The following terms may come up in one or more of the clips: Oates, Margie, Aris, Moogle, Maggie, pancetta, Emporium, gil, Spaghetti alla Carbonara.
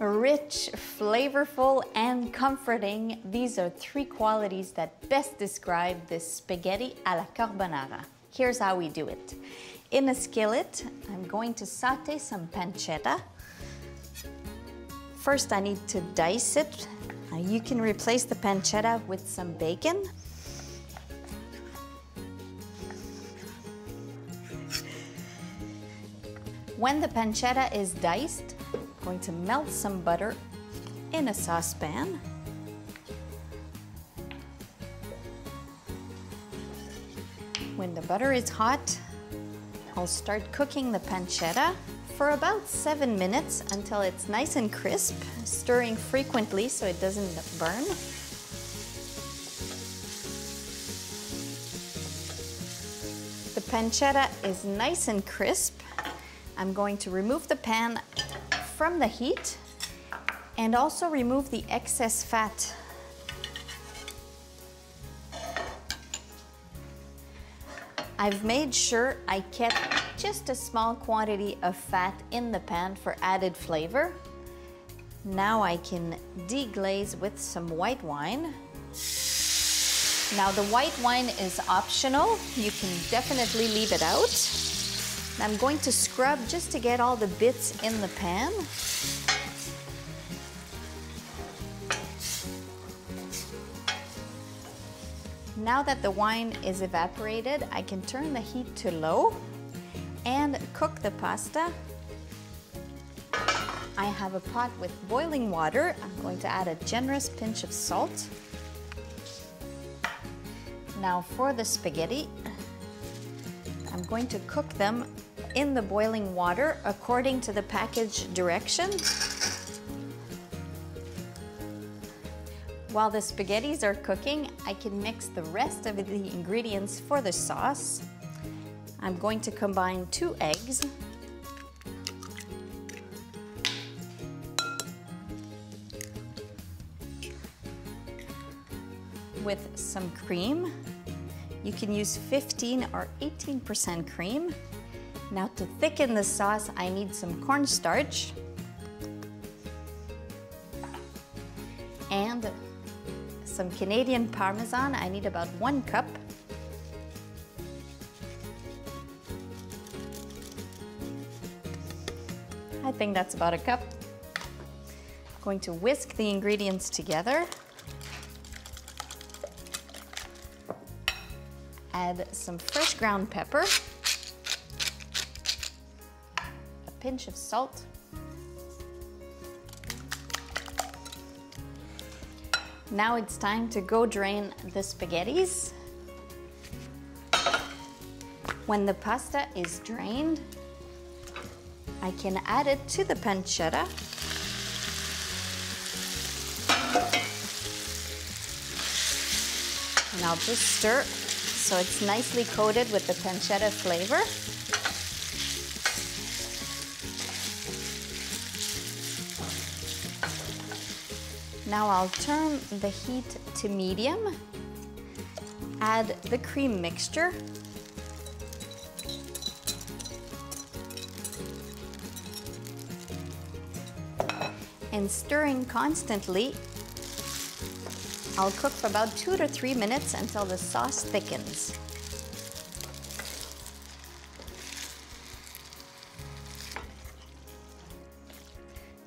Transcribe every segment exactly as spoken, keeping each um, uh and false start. Rich, flavorful, and comforting. These are three qualities that best describe this spaghetti alla carbonara. Here's how we do it. In a skillet, I'm going to saute some pancetta. First, I need to dice it. Now, you can replace the pancetta with some bacon. When the pancetta is diced, I'm going to melt some butter in a saucepan. When the butter is hot, I'll start cooking the pancetta for about seven minutes until it's nice and crisp, stirring frequently so it doesn't burn. The pancetta is nice and crisp. I'm going to remove the pan from the heat and also remove the excess fat. I've made sure I kept just a small quantity of fat in the pan for added flavor. Now I can deglaze with some white wine. Now the white wine is optional. You can definitely leave it out. I'm going to scrub just to get all the bits in the pan. Now that the wine is evaporated, I can turn the heat to low and cook the pasta. I have a pot with boiling water. I'm going to add a generous pinch of salt. Now for the spaghetti, I'm going to cook them in the boiling water according to the package direction. While the spaghettis are cooking, I can mix the rest of the ingredients for the sauce. I'm going to combine two eggs, with some cream. You can use fifteen or eighteen percent cream. Now to thicken the sauce, I need some cornstarch and some Canadian Parmesan. I need about one cup. I think that's about a cup. I'm going to whisk the ingredients together. Add some fresh ground pepper, a pinch of salt, now it's time to go drain the spaghettis. When the pasta is drained, I can add it to the pancetta. And I'll just stir so it's nicely coated with the pancetta flavor. Now I'll turn the heat to medium, add the cream mixture, and stirring constantly. I'll cook for about two to three minutes until the sauce thickens.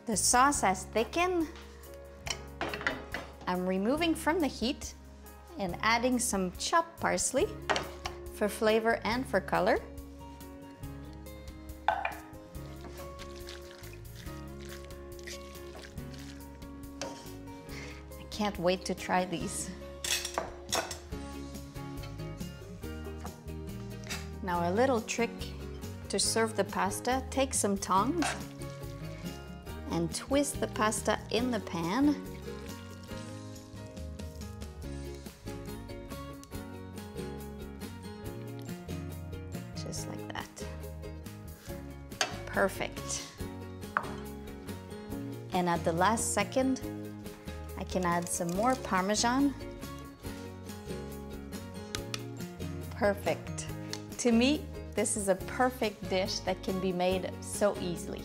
The sauce has thickened. I'm removing from the heat and adding some chopped parsley for flavor and for color. Can't wait to try these. Now a little trick to serve the pasta. Take some tongs and twist the pasta in the pan. Just like that. Perfect. And at the last second, I can add some more Parmesan. Perfect. To me, this is a perfect dish that can be made so easily.